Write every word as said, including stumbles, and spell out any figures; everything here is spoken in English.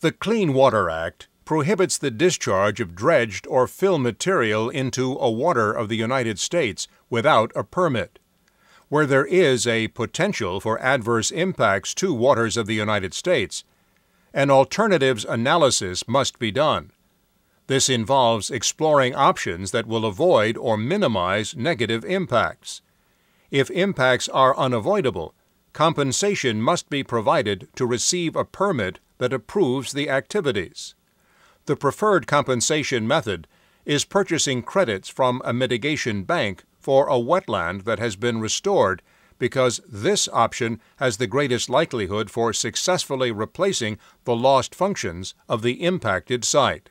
The Clean Water Act prohibits the discharge of dredged or fill material into a water of the United States without a permit. Where there is a potential for adverse impacts to waters of the United States, an alternatives analysis must be done. This involves exploring options that will avoid or minimize negative impacts. If impacts are unavoidable, compensation must be provided to receive a permit that approves the activities. The preferred compensation method is purchasing credits from a mitigation bank for a wetland that has been restored, because this option has the greatest likelihood for successfully replacing the lost functions of the impacted site.